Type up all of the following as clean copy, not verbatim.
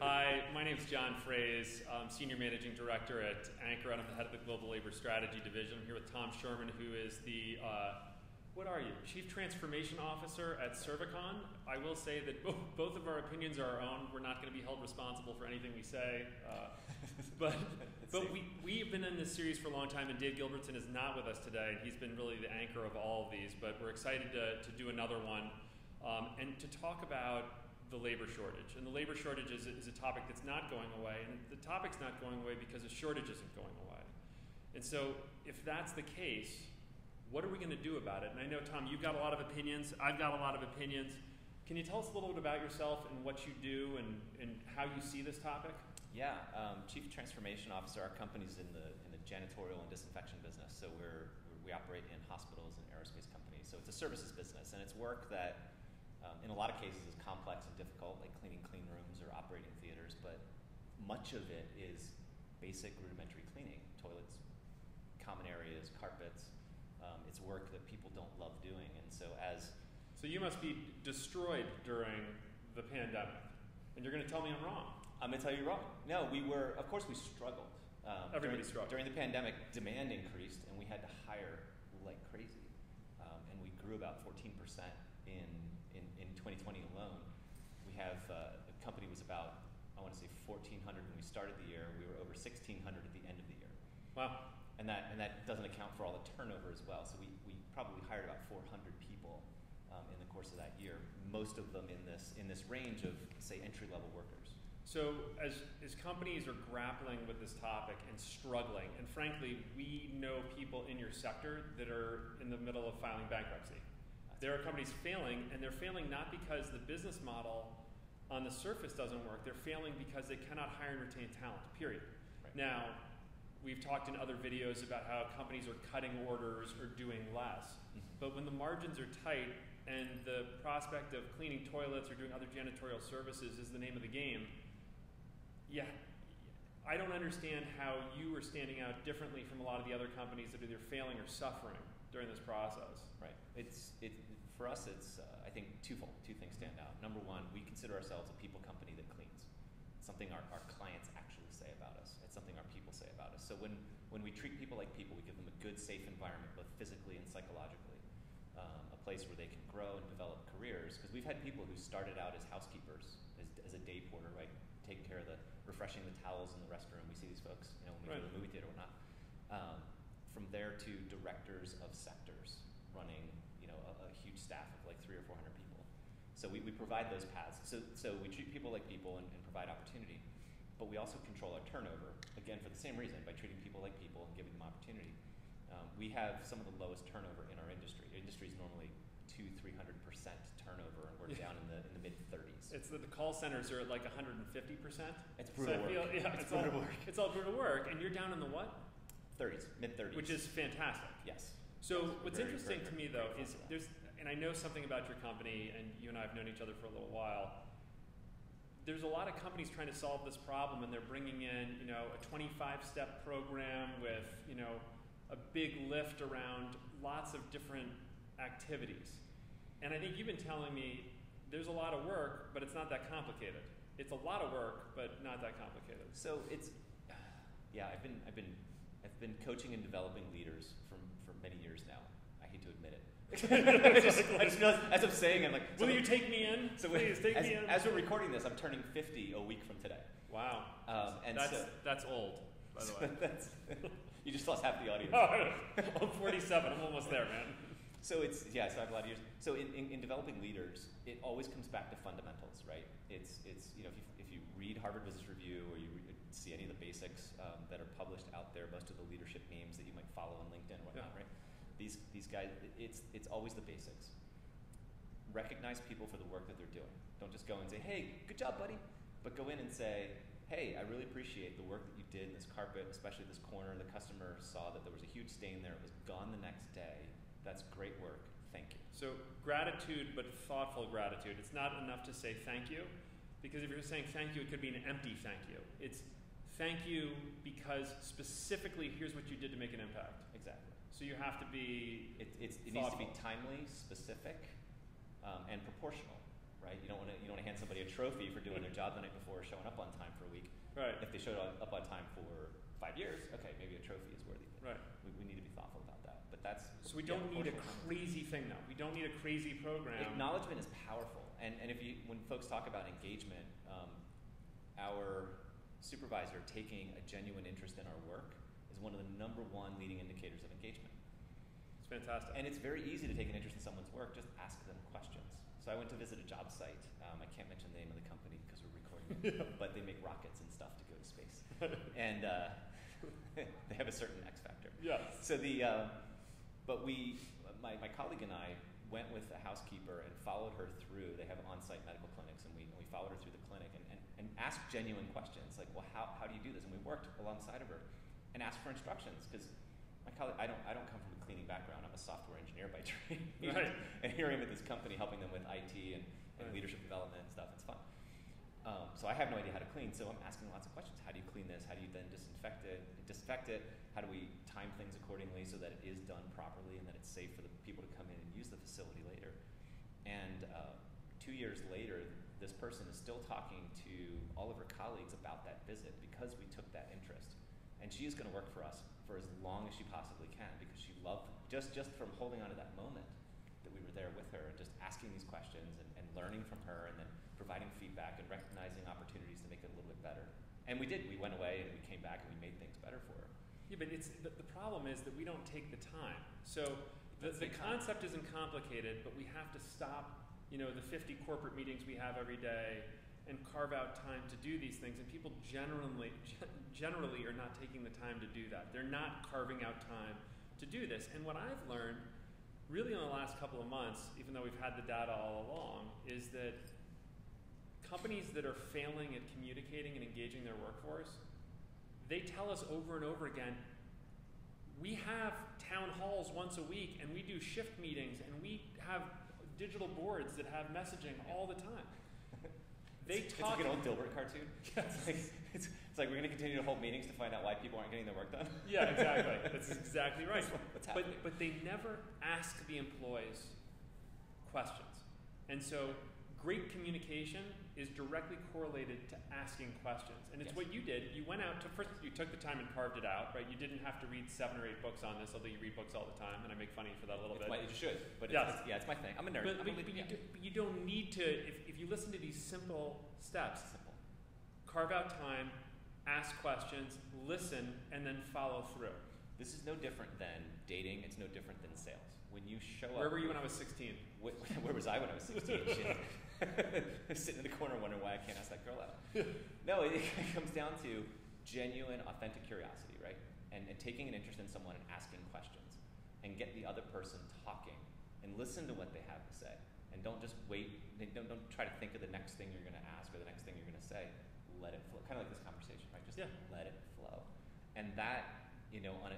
Hi, my name is John Frehse. I'm Senior Managing Director at Ankura, and I'm the head of the Global Labor Strategy Division. I'm here with Tom Schurman, who is the, what are you, Chief Transformation Officer at Servicon. I will say that both of our opinions are our own. We're not going to be held responsible for anything we say. But we have been in this series for a long time, and Dave Gilbertson is not with us today. And he's been really the anchor of all of these, but we're excited to do another one and to talk about the labor shortage. And the labor shortage is a topic that's not going away, and the topic's not going away because the shortage isn't going away. And so if that's the case, what are we going to do about it? And I know, Tom, you've got a lot of opinions. I've got a lot of opinions. Can you tell us a little bit about yourself and what you do and how you see this topic? Yeah, Chief Transformation Officer. Our company's in the janitorial and disinfection business, so we operate in hospitals and aerospace companies. So it's a services business, and it's work that in a lot of cases is complex and difficult, like cleaning clean rooms or operating theaters, but much of it is basic rudimentary cleaning: toilets, common areas, carpets. It's work that people don't love doing, and so as... So you must be destroyed during the pandemic, and you're going to tell me I'm wrong. I'm going to tell you wrong. No, we were... Of course we struggled. Everybody struggled. During the pandemic, demand increased, and we had to hire like crazy, and we grew about 14% in 2020 alone. We have... the company was about, I want to say, 1,400 when we started the year. We were over 1,600 at the end of the year. Wow. And that doesn't account for all the turnover as well. So we probably hired about 400 people in the course of that year, most of them in this range of, say, entry-level workers. So as companies are grappling with this topic and struggling, and frankly, we know people in your sector that are in the middle of filing bankruptcy. There are companies failing, and they're failing not because the business model on the surface doesn't work. They're failing because they cannot hire and retain talent, period. Right. Now, we've talked in other videos about how companies are cutting orders or doing less. But when the margins are tight and the prospect of cleaning toilets or doing other janitorial services is the name of the game, yeah, I don't understand how you are standing out differently from a lot of the other companies that are either failing or suffering during this process. Right. For us, it's, I think, twofold. Two things stand out. Number one, we consider ourselves a people company that cleans. It's something our clients actually say about us. It's something our people say about us. So when we treat people like people, we give them a good, safe environment, both physically and psychologically, a place where they can grow and develop careers. Because we've had people who started out as housekeepers, as a day porter, right, taking care of refreshing the towels in the restroom. We see these folks, you know, when we go to the movie theater or not. From there to directors of sectors running, you know, a huge staff of like 300 or 400 people. So we provide those paths. So we treat people like people and provide opportunity. But we also control our turnover, again, for the same reason, by treating people like people and giving them opportunity. We have some of the lowest turnover in our industry. Our industry is normally 200-300% turnover, and we're down in the mid-30s. It's the call centers are at like 150%. It's brutal work. It's all brutal work, and you're down in the what? 30s, mid-30s. Which is fantastic. Yes. So what's interesting to me, though, is there's, and I know something about your company, and you and I have known each other for a little while. There's a lot of companies trying to solve this problem, and they're bringing in, you know, a 25-step program with, you know, a big lift around lots of different activities. And I think you've been telling me there's a lot of work, but it's not that complicated. It's a lot of work, but not that complicated. So it's, yeah, I've been coaching and developing leaders for many years now. I hate to admit it. I just realized, as I'm saying, I'm like, will you take me in? So please take me in. As we're recording this, I'm turning 50 a week from today. Wow. And that's old, by the way. You just lost half the audience. Oh, I'm 47. I'm almost there, man. So it's, yeah, so I have a lot of years. So in developing leaders, it always comes back to fundamentals, right? It's you know, if you read Harvard Business Review or you see any of the basics that are published out there, most of the leadership names that you might follow on LinkedIn or whatnot, right? These guys, it's always the basics. Recognize people for the work that they're doing. Don't just go and say, hey, good job, buddy. But go in and say, hey, I really appreciate the work that you did in this carpet, especially this corner. The customer saw that there was a huge stain there. It was gone the next day. That's great work. Thank you. So gratitude, but thoughtful gratitude. It's not enough to say thank you, because if you're saying thank you, it could be an empty thank you. It's thank you because specifically here's what you did to make an impact. Exactly. So you have to be. It needs to be timely, specific, and proportional, right? You don't want to hand somebody a trophy for doing their job the night before, showing up on time for a week. Right. If they showed up on time for 5 years, okay, maybe a trophy is worthy. Right. We need to be thoughtful about that. But that's so we don't need a crazy thing, though. We don't need a crazy program. Acknowledgement is powerful, and if you when folks talk about engagement, our supervisor taking a genuine interest in our work is one of the number one leading indicators of engagement. It's fantastic. And it's very easy to take an interest in someone's work. Just ask them questions. So I went to visit a job site. I can't mention the name of the company because we're recording it, yeah. But they make rockets and stuff to go to space. And they have a certain X factor. Yes. So my colleague and I went with the housekeeper and followed her through. They have on-site medical clinics, and we followed her through the clinic and asked genuine questions like, well, how do you do this? And we worked alongside of her and asked for instructions because my colleague, I don't come from a cleaning background. I'm a software engineer by trade. Right. And here I am at this company helping them with IT and leadership development and stuff. It's fun. So I have no idea how to clean, so I'm asking lots of questions. How do you clean this? How do you then disinfect it? How do we time things accordingly so that it is done properly and that it's safe for the people to come in and use the facility later? And 2 years later, this person is still talking to all of her colleagues about that visit because we took that interest. And she is going to work for us for as long as she possibly can because she loved just from holding on to that moment that we were there with her and just asking these questions and learning from her and then providing feedback and recognizing opportunities to make it a little bit better. And we did. We went away and we came back and we made things better for her. Yeah, but the problem is that we don't take the time. So the concept isn't complicated, but we have to stop, the 50 corporate meetings we have every day and carve out time to do these things. And people generally are not taking the time to do that. They're not carving out time to do this. And what I've learned really in the last couple of months, even though we've had the data all along, is that companies that are failing at communicating and engaging their workforce, they tell us over and over again, we have town halls once a week and we do shift meetings and we have digital boards that have messaging all the time. It's like an old Dilbert cartoon. Yes. It's like we're going to continue to hold meetings to find out why people aren't getting their work done. Yeah, exactly. That's exactly right. What's happening? But they never ask the employees questions. And so great communication is directly correlated to asking questions. And it's what you did. You went out to first, you took the time and carved it out, right? You didn't have to read 7 or 8 books on this, although you read books all the time, and I make fun of you for that a little bit. You should, but it's my thing. I'm a nerd. But you don't need to, if you listen to these simple steps, carve out time, ask questions, listen, and then follow through. This is no different than dating. It's no different than sales. When you show up... Where were you when I was 16? Where was I when I was 16? Shit. I'm sitting in the corner wondering why I can't ask that girl out. No, it comes down to genuine, authentic curiosity, right? And taking an interest in someone and asking questions. And get the other person talking. And listen to what they have to say. And don't just wait. Don't try to think of the next thing you're going to ask or the next thing you're going to say. Let it flow. Kind of like this conversation, right? Just let it flow. And that...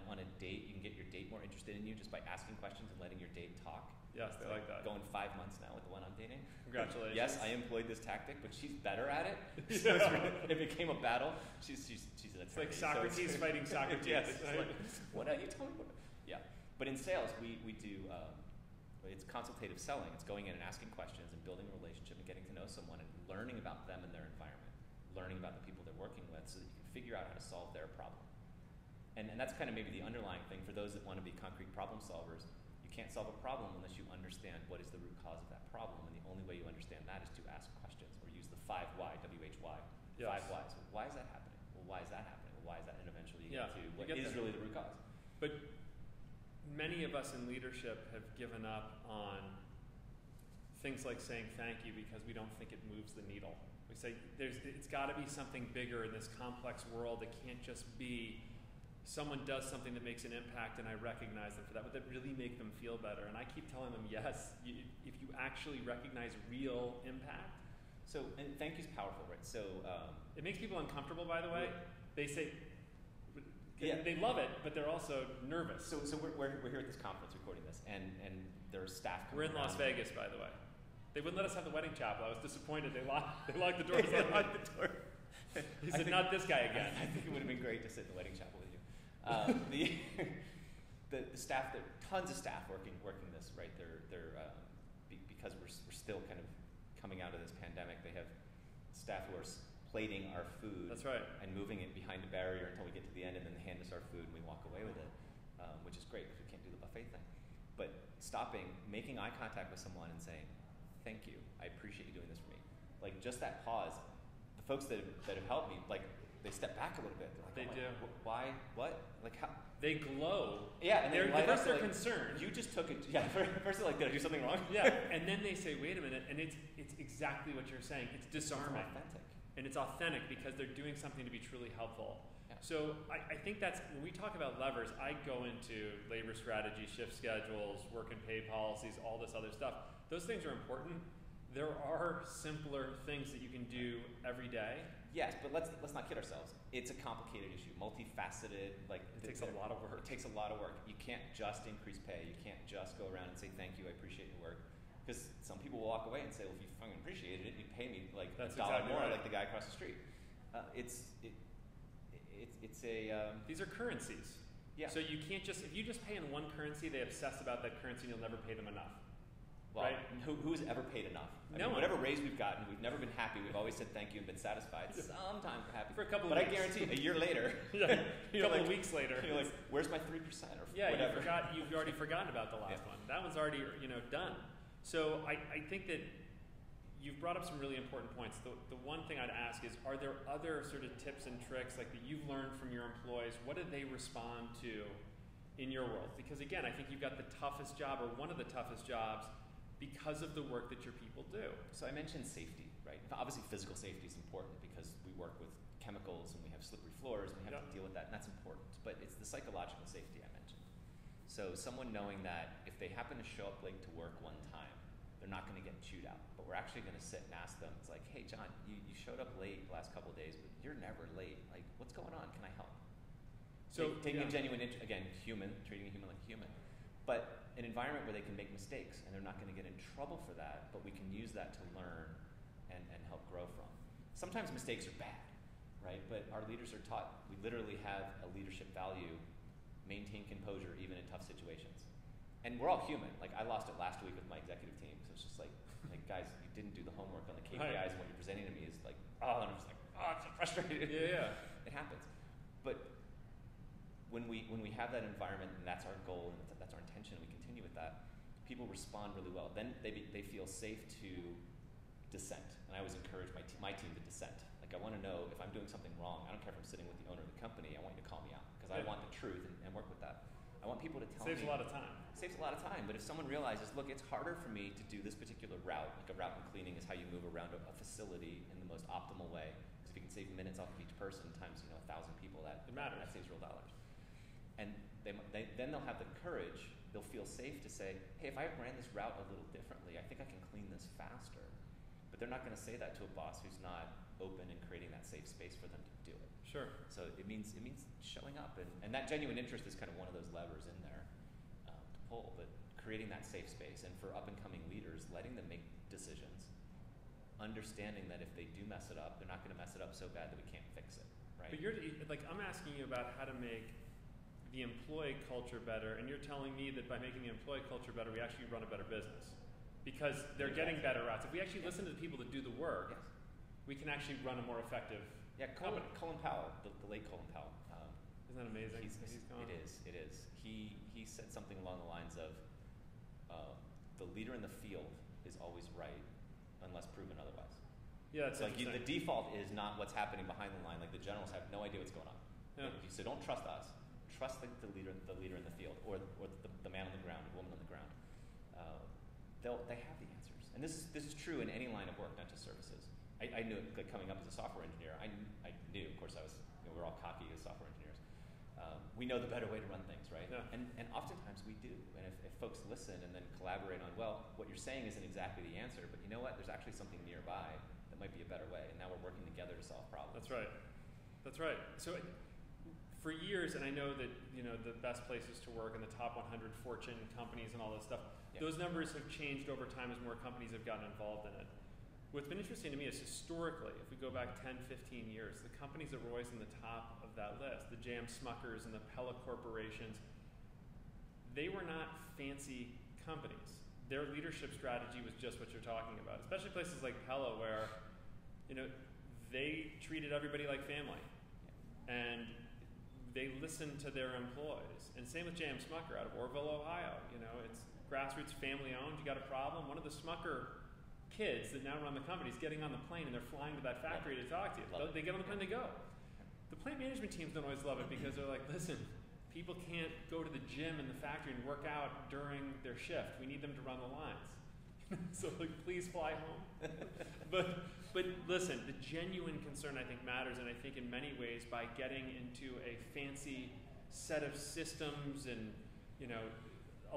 on a date, you can get your date more interested in you just by asking questions and letting your date talk. Yes, I like that. Going 5 months now with the one I'm dating. Congratulations. Yes, I employed this tactic, but she's better at it. So it became a battle. She's an attorney. It's like Socrates fighting Socrates. Yes. Like, what are you telling me? Yeah. But in sales, we do, it's consultative selling. It's going in and asking questions and building a relationship and getting to know someone and learning about them and their environment, learning about the people they're working with so that you can figure out how to solve their problem. And that's kind of maybe the underlying thing for those that want to be concrete problem solvers. You can't solve a problem unless you understand what is the root cause of that problem. And the only way you understand that is to ask questions or use the 5 why, W-H-Y, 5 whys. Well, why is that happening? Well, why is that happening? Well, why is that? And eventually you get to what is really the root cause. But many of us in leadership have given up on things like saying thank you because we don't think it moves the needle. We say it's got to be something bigger in this complex world. It can't just be... someone does something that makes an impact and I recognize them for that. Would that really make them feel better? And I keep telling them, yes, if you actually recognize real impact. So, and thank you's powerful, right? So, it makes people uncomfortable, by the way. They say, they love it, but they're also nervous. So we're here at this conference recording this, and there's staff coming. We're in Las Vegas, by the way. They wouldn't let us have the wedding chapel. I was disappointed. They locked the door. They locked the door. He said, not this guy again. I think it would have been great to sit in the wedding chapel with you. The staff, there are tons of staff working this, right? Because we're still kind of coming out of this pandemic, they have staff who are plating our food. That's right. And moving it behind a barrier until we get to the end, and then they hand us our food and we walk away with it, which is great because we can't do the buffet thing. But stopping, making eye contact with someone and saying, thank you, I appreciate you doing this for me. Like, just that pause. The folks that have helped me, like, they step back a little bit. They're like, they do. Why? What? Like, how? They glow. Yeah, and they're first they're like, concerned. You just took it. Yeah, first they're like, did I do something wrong? Yeah, and then they say, wait a minute, and it's exactly what you're saying. It's disarming. It's authentic. And it's authentic because they're doing something to be truly helpful. Yeah. So I think that's, when we talk about levers, I go into labor strategy, shift schedules, work and pay policies, all this other stuff. Those things are important. There are simpler things that you can do every day. Yes, but let's not kid ourselves. It's a complicated issue, multifaceted. Like, it takes a lot of work. It takes a lot of work. You can't just increase pay. You can't just go around and say, thank you, I appreciate your work. Because some people walk away and say, well, if you fucking appreciated it, you'd pay me like $1 more, like the guy across the street. These are currencies. Yeah. So you can't just, if you just pay in one currency, they obsess about that currency and you'll never pay them enough. Well, right? Who's ever paid enough? I mean, whatever raise we've gotten, we've never been happy. We've always said thank you and been satisfied. Sometimes we're happy. For a couple of weeks. But I guarantee a year later. a couple of weeks later. You're like, where's my 3% or whatever? You've already forgotten about the last one. That one's already done. So I think that you've brought up some really important points. The one thing I'd ask is, are there other sort of tips and tricks like that you've learned from your employees? What do they respond to in your world? Because again, I think you've got the toughest job, or one of the toughest jobs, because of the work that your people do. So I mentioned safety, right? Obviously physical safety is important because we work with chemicals and we have slippery floors and we have to deal with that, and that's important. But it's the psychological safety I mentioned. So someone knowing that if they happen to show up late to work one time, they're not gonna get chewed out, but we're actually gonna sit and ask them, it's like, hey John, you showed up late the last couple of days, but you're never late. Like, what's going on? Can I help? So taking a genuine interest, again, human, treating a human like a human. But an environment where they can make mistakes and they're not going to get in trouble for that, but we can use that to learn and help grow from. Sometimes mistakes are bad, right? But our leaders are taught, we literally have a leadership value, maintain composure even in tough situations. And we're all human. Like, I lost it last week with my executive team. So it's just like guys, you didn't do the homework on the KPIs and what you're presenting to me is like, oh, and I'm just like, oh, I'm so frustrated. Yeah. It happens. But when we have that environment and that's our goal and that's our intention and we continue with that, people respond really well. Then they feel safe to dissent. And I always encourage my team to dissent. Like, I want to know if I'm doing something wrong. I don't care if I'm sitting with the owner of the company. I want you to call me out because I want the truth and work with that. I want people to tell me. Saves a lot of time. Saves a lot of time. But if someone realizes, look, it's harder for me to do this particular route, like a route in cleaning is how you move around a facility in the most optimal way. Because if you can save minutes off of each person times 1,000 people, that saves real dollars. And then they'll have the courage, they'll feel safe to say, hey, if I ran this route a little differently, I think I can clean this faster. But they're not going to say that to a boss who's not open and creating that safe space for them to do it. Sure. So it means showing up. And that genuine interest is kind of one of those levers in there to pull. But creating that safe space. And for up-and-coming leaders, letting them make decisions, understanding that if they do mess it up, they're not going to mess it up so bad that we can't fix it. Right? But I'm asking you about how to make the employee culture better, and you're telling me that by making the employee culture better, we actually run a better business because they're getting better routes. If we actually listen to the people that do the work, we can actually run a more effective company. Colin Powell, the late Colin Powell. Isn't that amazing? He's gone. It is. He said something along the lines of, the leader in the field is always right unless proven otherwise. Yeah, that's interesting. Like, the default is not what's happening behind the line. Like, the generals have no idea what's going on. Yeah. So don't trust us. Trust the leader in the field, or the man on the ground, the woman on the ground. They have the answers, and this is true in any line of work, not just services. I knew it, like, coming up as a software engineer. I knew, of course, I was. We're all cocky as software engineers. We know the better way to run things, right? Yeah. And oftentimes we do. And if folks listen and then collaborate on, well, what you're saying isn't exactly the answer, but you know what? There's actually something nearby that might be a better way, and now we're working together to solve problems. That's right. So. For years, and I know that the best places to work and the top 100 Fortune companies and all this stuff, those numbers have changed over time as more companies have gotten involved in it. What's been interesting to me is historically, if we go back 10, 15 years, the companies that were always in the top of that list, the J.M. Smuckers and the Pella Corporations, they were not fancy companies. their leadership strategy was just what you're talking about, especially places like Pella, where, you know, they treated everybody like family, and they listened to their employees. And same with J.M. Smucker out of Orville, Ohio. You know, it's grassroots, family-owned. You got a problem. One of the Smucker kids that now run the company is getting on the plane, and they're flying to that factory to talk to you. They get on the plane, they go. The plant management teams don't always love it because they're like, listen, people can't go to the gym in the factory and work out during their shift. We need them to run the lines. So, like, please fly home. But listen, the genuine concern, I think, matters. And I think in many ways, by getting into a fancy set of systems and, you know,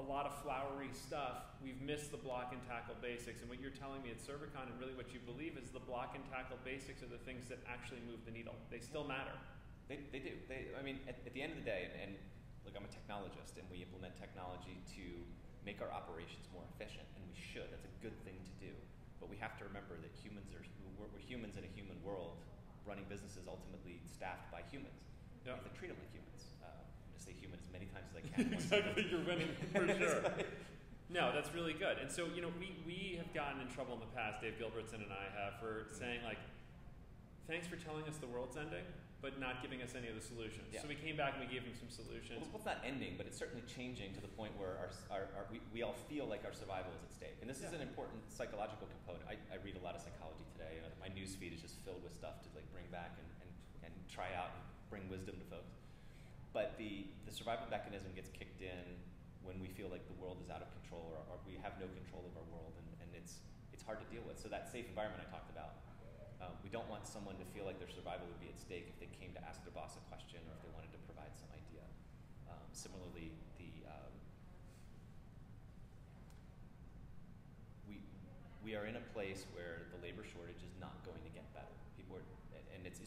a lot of flowery stuff, we've missed the block and tackle basics. And what you're telling me at Servicon, and really what you believe, is the block and tackle basics are the things that actually move the needle. They still matter. They do. I mean, at the end of the day, and look, I'm a technologist, and we implement technology to make our operations more efficient, and we should. That's a good thing to do. But we have to remember that humans are, we're humans in a human world, running businesses ultimately staffed by humans. Yep. We have to treat them like humans. I'm gonna say human as many times as I can. Exactly, you're winning for sure. No, that's really good. And so, you know, we have gotten in trouble in the past, Dave Gilbertson and I have, for saying, like, thanks for telling us the world's ending, but not giving us any of the solutions. Yeah. So we came back and we gave them some solutions. Well, it's not ending, but it's certainly changing to the point where we all feel like our survival is at stake. And this is an important psychological component. I read a lot of psychology today. You know, my newsfeed is just filled with stuff to, like, bring back and try out and bring wisdom to folks. But the survival mechanism gets kicked in when we feel like the world is out of control, or we have no control of our world, and it's hard to deal with. So that safe environment I talked about. We don't want someone to feel like their survival would be at stake if they came to ask their boss a question or if they wanted to provide some idea. Similarly, we are in a place where the labor shortage is not going to get better. People are, and it's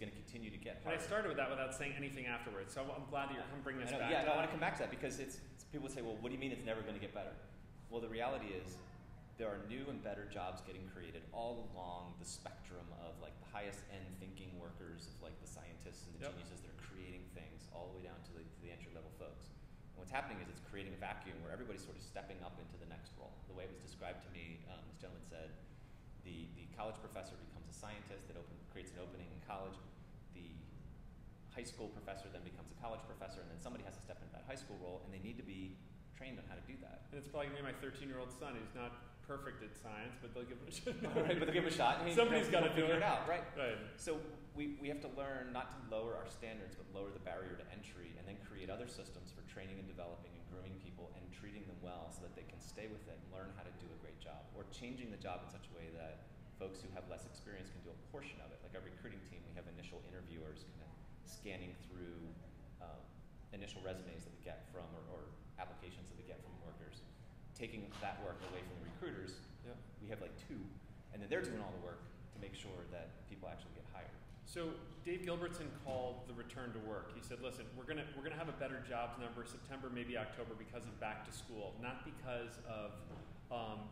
going to continue to get harder. But I started with that without saying anything afterwards, so I'm glad that you're bringing this back. Yeah, I want to come back to that, because it's people say, well, what do you mean it's never going to get better? Well, the reality is, there are new and better jobs getting created all along the spectrum of, like, the highest end thinking workers, of, like, the scientists and the geniuses that are creating things, all the way down to the entry level folks. And what's happening is it's creating a vacuum where everybody's sort of stepping up into the next role. The way it was described to me, this gentleman said, the college professor becomes a scientist that creates an opening in college. The high school professor then becomes a college professor, and then somebody has to step into that high school role, and they need to be trained on how to do that. And it's probably going to be my 13-year-old son, who's not perfect at science, but they'll give him a shot. Right, but they'll give him a shot. I mean, somebody's got to figure it out, right? Right. So we have to learn not to lower our standards, but lower the barrier to entry, and then create other systems for training and developing and grooming people and treating them well so that they can stay with it and learn how to do a great job, or changing the job in such a way that folks who have less experience can do a portion of it. Like our recruiting team, we have initial interviewers kind of scanning through initial resumes that we get from, or applications that we get from workers, taking that work away from the recruiters. Yep. We have like two, and then they're doing all the work to make sure that people actually get hired. So Dave Gilbertson called the return to work. He said, listen, we're gonna have a better jobs number September, maybe October, because of back to school, not because of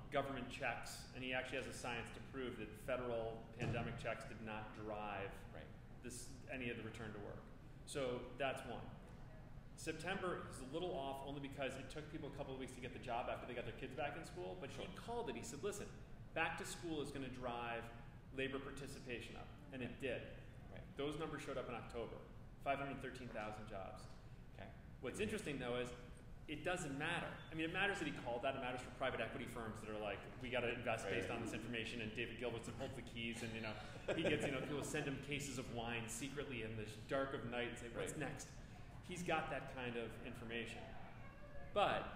government checks. And he actually has a science to prove that federal pandemic checks did not drive any of the return to work. So that's one. September is a little off only because it took people a couple of weeks to get the job after they got their kids back in school, but he called it. He said, listen, back to school is going to drive labor participation up, and it did. Right. Those numbers showed up in October, 513,000 jobs. Okay. What's interesting, though, is it doesn't matter. I mean, it matters that he called that. It matters for private equity firms that are like, we got to invest based on this information, and David Gilbertson holds the keys, and, you know, he gets, you know, people send him cases of wine secretly in the dark of night and say, what's next? He's got that kind of information. But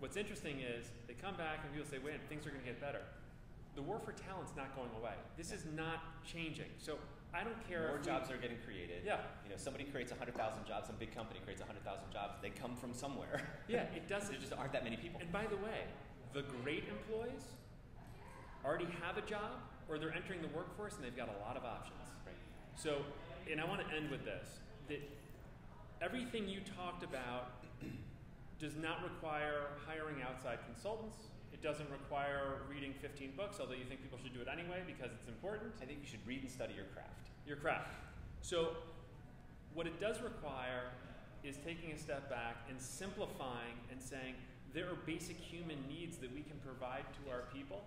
what's interesting is they come back and people say, wait, things are going to get better. The war for talent's not going away. This is not changing. So I don't care. More jobs are getting created. Yeah. You know, somebody creates 100,000 jobs, some big company creates 100,000 jobs. They come from somewhere. Yeah, it doesn't. There just aren't that many people. And by the way, the great employees already have a job, or they're entering the workforce and they've got a lot of options. Right. So, and I want to end with this. Everything you talked about does not require hiring outside consultants. It doesn't require reading 15 books, although you think people should do it anyway because it's important. I think you should read and study your craft. Your craft. So what it does require is taking a step back and simplifying and saying, there are basic human needs that we can provide to our people.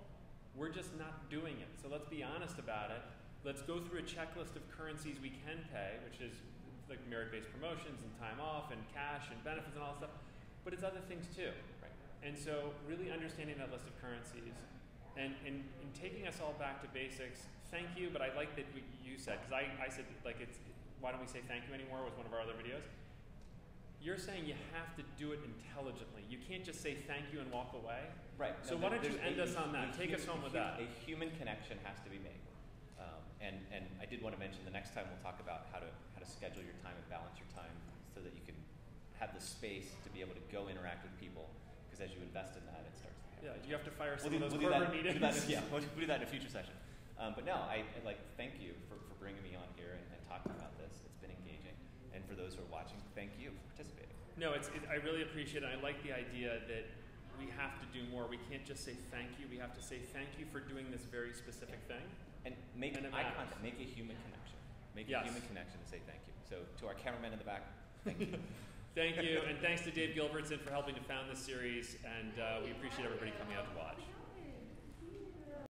We're just not doing it. So let's be honest about it. Let's go through a checklist of currencies we can pay, which is like merit-based promotions and time off and cash and benefits and all that stuff. But it's other things too. Right? And so really understanding that list of currencies and taking us all back to basics. Thank you, but I like that you said, because I said, like, it's, why don't we say thank you anymore was one of our other videos. You're saying you have to do it intelligently. You can't just say thank you and walk away. Right. So no, why don't you end us on that? Take us home with that. A human connection has to be made. And I did want to mention the next time we'll talk about how to schedule your time and balance your time so that you can have the space to be able to go interact with people. Because as you invest in that, it starts to happen. Yeah, you have to fire some of those corporate meetings. Yeah, we'll do that in a future session. But no, I like thank you for bringing me on here and talking about this. It's been engaging. And for those who are watching, thank you for participating. No, I really appreciate it. I like the idea that we have to do more. We can't just say thank you. We have to say thank you for doing this very specific thing. And make an eye contact. Make a human connection. Make a human connection and say thank you. So to our cameraman in the back, thank you. Thank you. And thanks to Dave Gilbertson for helping to found this series. And we appreciate everybody coming out to watch.